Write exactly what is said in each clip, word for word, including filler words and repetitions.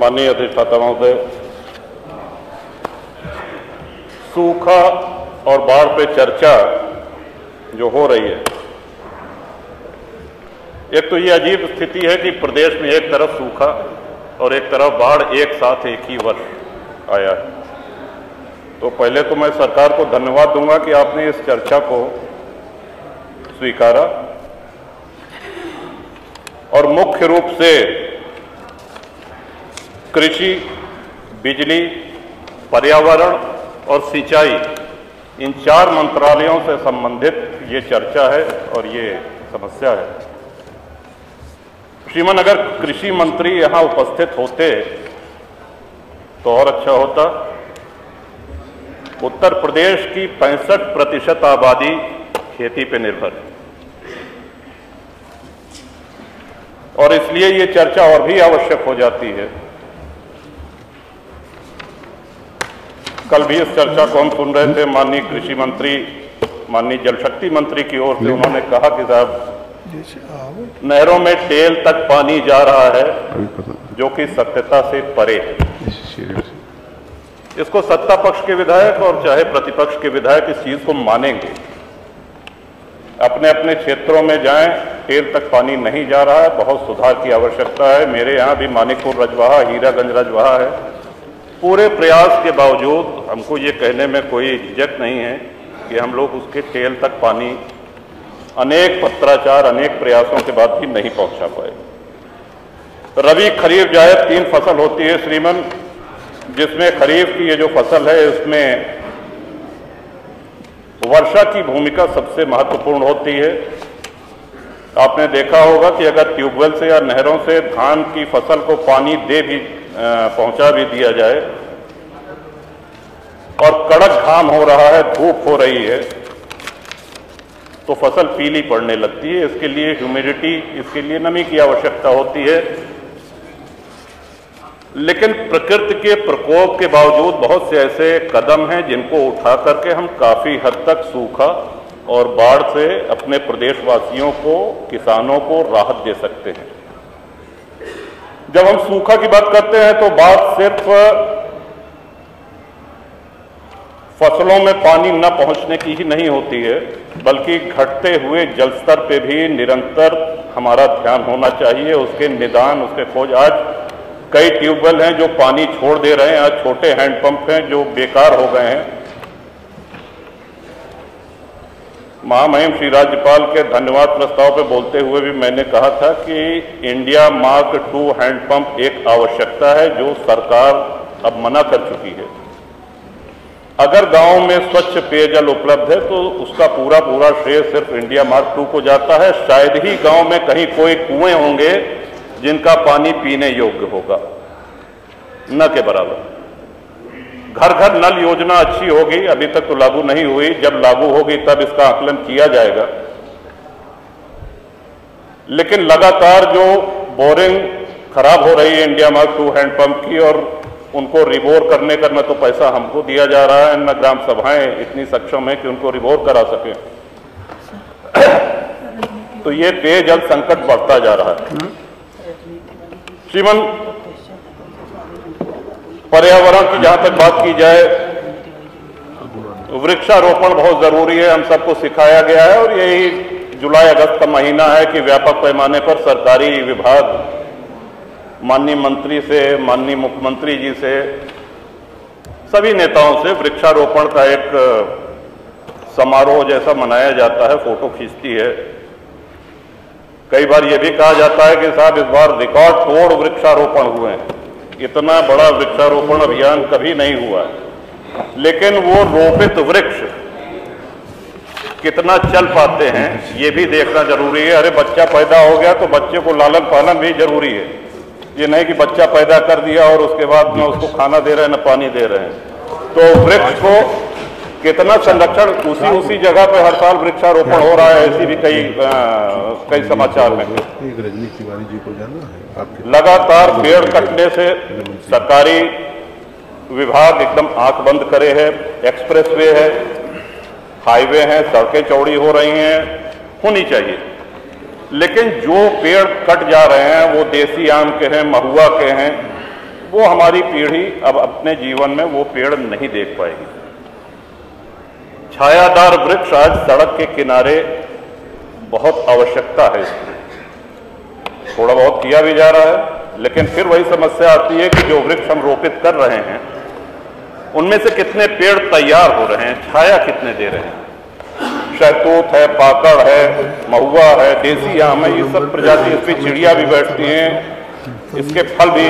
माननीय अधिष्ठाता महोदय, सूखा और बाढ़ पे चर्चा जो हो रही है, एक तो ये अजीब स्थिति है कि प्रदेश में एक तरफ सूखा और एक तरफ बाढ़ एक साथ एक ही वर्ष आया है। तो पहले तो मैं सरकार को धन्यवाद दूंगा कि आपने इस चर्चा को स्वीकारा और मुख्य रूप से कृषि, बिजली, पर्यावरण और सिंचाई, इन चार मंत्रालयों से संबंधित ये चर्चा है और ये समस्या है। श्रीमान, अगर कृषि मंत्री यहाँ उपस्थित होते तो और अच्छा होता। उत्तर प्रदेश की पैंसठ प्रतिशत आबादी खेती पे निर्भर है और इसलिए ये चर्चा और भी आवश्यक हो जाती है। कल भी इस चर्चा को हम सुन रहे थे, माननीय कृषि मंत्री, माननीय जल शक्ति मंत्री की ओर से उन्होंने कहा कि साहब नहरों में टेल तक पानी जा रहा है, जो कि सत्यता से परे है। इसको सत्ता पक्ष के विधायक और चाहे प्रतिपक्ष के विधायक इस चीज को मानेंगे। अपने अपने क्षेत्रों में जाएं, टेल तक पानी नहीं जा रहा है, बहुत सुधार की आवश्यकता है। मेरे यहाँ भी मानिकपुर रजवाहा, हीरागंज रजवाहा है। पूरे प्रयास के बावजूद हमको ये कहने में कोई हिचक नहीं है कि हम लोग उसके टेल तक पानी अनेक पत्राचार, अनेक प्रयासों के बाद भी नहीं पहुंचा पाए। रबी, खरीफ, जायद तीन फसल होती है श्रीमन, जिसमें खरीफ की ये जो फसल है इसमें वर्षा की भूमिका सबसे महत्वपूर्ण होती है। आपने देखा होगा कि अगर ट्यूबवेल से या नहरों से धान की फसल को पानी दे भी पहुंचा भी दिया जाए और कड़क घाम हो रहा है, धूप हो रही है, तो फसल पीली पड़ने लगती है। इसके लिए ह्यूमिडिटी, इसके लिए नमी की आवश्यकता होती है। लेकिन प्रकृति के प्रकोप के बावजूद बहुत से ऐसे कदम हैं जिनको उठा करके हम काफी हद तक सूखा और बाढ़ से अपने प्रदेशवासियों को, किसानों को राहत दे सकते हैं। जब हम सूखा की बात करते हैं तो बात सिर्फ फसलों में पानी न पहुंचने की ही नहीं होती है, बल्कि घटते हुए जल स्तर पर भी निरंतर हमारा ध्यान होना चाहिए, उसके निदान, उसके खोज। आज कई ट्यूबवेल हैं जो पानी छोड़ दे रहे हैं, आज छोटे हैंडपंप हैं जो बेकार हो गए हैं। महामहिम श्री राज्यपाल के धन्यवाद प्रस्ताव पर बोलते हुए भी मैंने कहा था कि इंडिया मार्क टू हैंडपंप एक आवश्यकता है जो सरकार अब मना कर चुकी है। अगर गांव में स्वच्छ पेयजल उपलब्ध है तो उसका पूरा पूरा श्रेय सिर्फ इंडिया मार्क टू को जाता है। शायद ही गांव में कहीं कोई कुएं होंगे जिनका पानी पीने योग्य होगा, न के बराबर। घर घर नल योजना अच्छी होगी, अभी तक तो लागू नहीं हुई, जब लागू होगी तब इसका आकलन किया जाएगा। लेकिन लगातार जो बोरिंग खराब हो रही है इंडिया मार्क टू हैंडपंप की, और उनको रिबोर करने का न तो पैसा हमको दिया जा रहा है, न ग्राम सभाएं इतनी सक्षम है कि उनको रिबोर करा सके। तो ये पेयजल संकट बढ़ता जा रहा है। श्रीमन, पर्यावरण की जहां तक बात की जाए, वृक्षारोपण बहुत जरूरी है, हम सबको सिखाया गया है। और यही जुलाई अगस्त का महीना है कि व्यापक पैमाने पर सरकारी विभाग माननीय मंत्री से, माननीय मुख्यमंत्री जी से, सभी नेताओं से वृक्षारोपण का एक समारोह जैसा मनाया जाता है, फोटो खींचती है। कई बार यह भी कहा जाता है कि साहब इस बार रिकॉर्ड तोड़ वृक्षारोपण हुए हैं, इतना बड़ा वृक्षारोपण अभियान कभी नहीं हुआ है। लेकिन वो रोपित वृक्ष कितना चल पाते हैं ये भी देखना जरूरी है। अरे बच्चा पैदा हो गया तो बच्चे को लालन पालन भी जरूरी है, ये नहीं कि बच्चा पैदा कर दिया और उसके बाद न उसको खाना दे रहे हैं न पानी दे रहे हैं। तो वृक्ष को कितना संरक्षण, उसी उसी जगह पर हर साल वृक्षारोपण हो रहा है, ऐसी भी कई आ, कई समाचार में। लगातार पेड़ कटने से सरकारी विभाग एकदम आंख बंद करे है। एक्सप्रेसवे है, हाईवे हैं, सड़कें चौड़ी हो रही हैं, होनी चाहिए। लेकिन जो पेड़ कट जा रहे हैं वो देसी आम के हैं, महुआ के हैं, वो हमारी पीढ़ी अब अपने जीवन में वो पेड़ नहीं देख पाएगी। छायादार वृक्ष आज सड़क के किनारे बहुत आवश्यकता है, इसकी थोड़ा बहुत किया भी जा रहा है, लेकिन फिर वही समस्या आती है कि जो वृक्ष हम रोपित कर रहे हैं उनमें से कितने पेड़ तैयार हो रहे हैं, छाया कितने दे रहे हैं। शहतूत है, पाकड़ है, महुआ है, देसी आम है, ये सब प्रजाति, इसमें चिड़िया भी बैठती हैं, इसके फल भी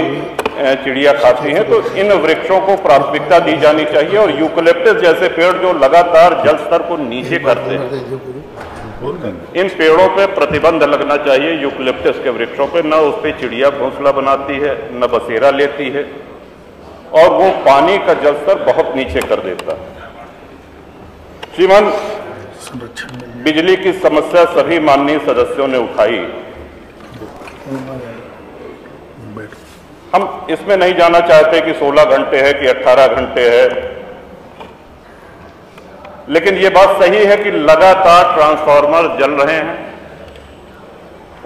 चिड़िया खाती है। तो इन वृक्षों को प्राथमिकता दी जानी चाहिए और यूकेलिप्टस जैसे पेड़ जो लगातार जल स्तर को नीचे करते हैं, इन पेड़ों पे प्रतिबंध लगना चाहिए। यूकेलिप्टस के वृक्षों पे न उस पर चिड़िया घोंसला बनाती है, न बसेरा लेती है, और वो पानी का जल स्तर बहुत नीचे कर देता है। श्रीमान, बिजली की समस्या सभी माननीय सदस्यों ने उठाई, हम इसमें नहीं जाना चाहते कि सोलह घंटे है कि अठारह घंटे है, लेकिन ये बात सही है कि लगातार ट्रांसफार्मर जल रहे हैं,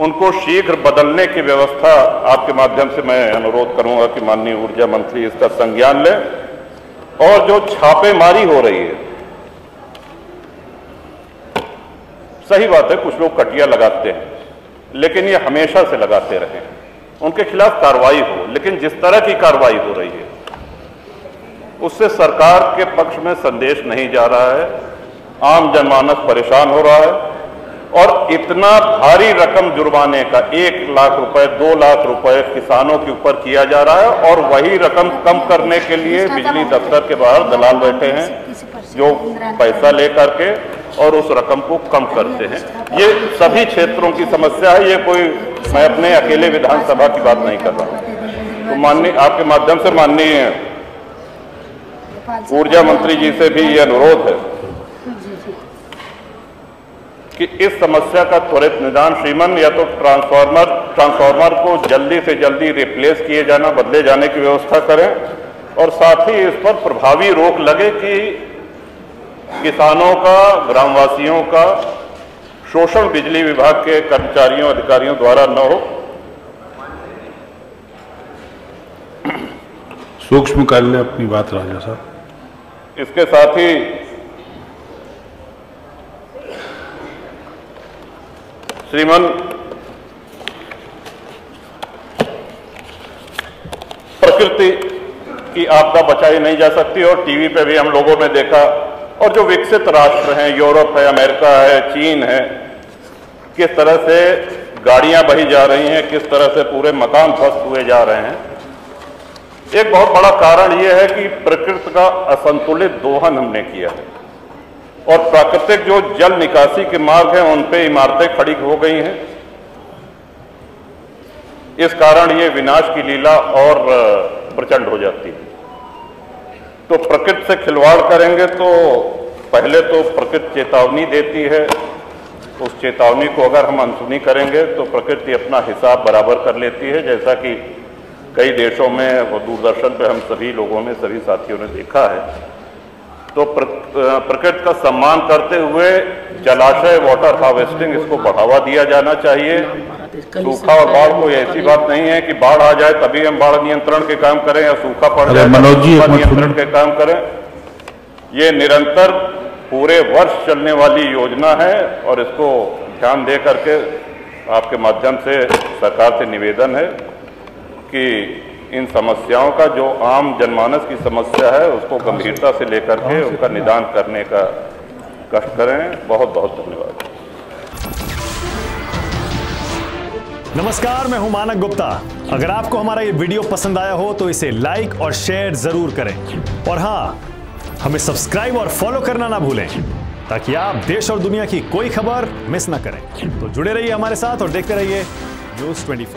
उनको शीघ्र बदलने की व्यवस्था आपके माध्यम से मैं अनुरोध करूंगा कि माननीय ऊर्जा मंत्री इसका संज्ञान लें। और जो छापेमारी हो रही है, सही बात है कुछ लोग कटिया लगाते हैं, लेकिन ये हमेशा से लगाते रहे, उनके खिलाफ कार्रवाई हो, लेकिन जिस तरह की कार्रवाई हो रही है उससे सरकार के पक्ष में संदेश नहीं जा रहा है, आम जनमानस परेशान हो रहा है। और इतना भारी रकम जुर्माने का, एक लाख रुपए, दो लाख रुपए किसानों के ऊपर किया जा रहा है, और वही रकम कम करने के लिए बिजली दफ्तर के बाहर दलाल बैठे हैं जो पैसा लेकर के और उस रकम को कम करते हैं। ये सभी क्षेत्रों की समस्या है, ये कोई मैं अपने अकेले विधानसभा की बात नहीं कर रहा हूँ। तो माननीय आपके माध्यम से माननीय ऊर्जा मंत्री जी से भी ये अनुरोध है कि इस समस्या का त्वरित निदान, श्रीमान, या तो ट्रांसफार्मर ट्रांसफार्मर को जल्दी से जल्दी रिप्लेस किए जाना, बदले जाने की व्यवस्था करें, और साथ ही इस पर प्रभावी रोक लगे कि किसानों का, ग्रामवासियों का शोषण बिजली विभाग के कर्मचारियों, अधिकारियों द्वारा न हो। सूक्ष्म कार्य में अपनी बात राजा साहब। इसके साथ ही श्रीमान, प्रकृति की आपदा बचाई नहीं जा सकती, और टीवी पे भी हम लोगों ने देखा, और जो विकसित राष्ट्र हैं, यूरोप है, अमेरिका है, चीन है, किस तरह से गाड़ियां बही जा रही हैं, किस तरह से पूरे मकान ध्वस्त हुए जा रहे हैं। एक बहुत बड़ा कारण यह है कि प्रकृति का असंतुलित दोहन हमने किया है, और प्राकृतिक जो जल निकासी के मार्ग हैं उन पे इमारतें खड़ी हो गई हैं। इस कारण ये विनाश की लीला और प्रचंड हो जाती है। तो प्रकृति से खिलवाड़ करेंगे तो पहले तो प्रकृति चेतावनी देती है, उस चेतावनी को अगर हम अनसुनी करेंगे तो प्रकृति अपना हिसाब बराबर कर लेती है, जैसा कि कई देशों में और दूरदर्शन पे हम सभी लोगों में, सभी साथियों ने देखा है। तो प्रकृति का सम्मान करते हुए जलाशय, वाटर हार्वेस्टिंग, इसको बढ़ावा दिया जाना चाहिए। सूखा और बाढ़ कोई ऐसी बात नहीं है कि बाढ़ आ जाए तभी हम बाढ़ नियंत्रण के काम करें, या सूखा पड़ जाए नियंत्रण के काम करें। ये निरंतर पूरे वर्ष चलने वाली योजना है, और इसको ध्यान दे करके आपके माध्यम से सरकार से निवेदन है कि इन समस्याओं का, जो आम जनमानस की समस्या है, उसको गंभीरता से लेकर के उनका निदान करने का कष्ट करें। बहुत बहुत धन्यवाद। नमस्कार, मैं हूं मानक गुप्ता। अगर आपको हमारा ये वीडियो पसंद आया हो तो इसे लाइक और शेयर जरूर करें, और हाँ, हमें सब्सक्राइब और फॉलो करना ना भूलें, ताकि आप देश और दुनिया की कोई खबर मिस ना करें। तो जुड़े रहिए हमारे साथ और देखते रहिए न्यूज़ चौबीस।